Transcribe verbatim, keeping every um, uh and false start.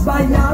sbagliato.